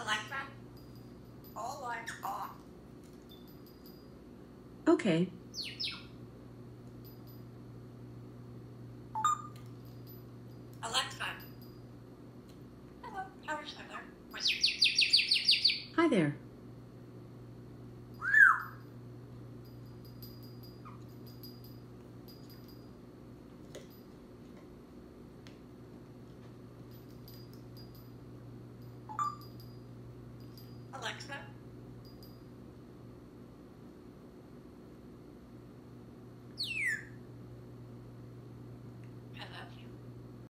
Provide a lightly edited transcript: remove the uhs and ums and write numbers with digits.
Alexa, all lights off. Okay. Alexa. Hello, Power Center. Hi there. Alexa.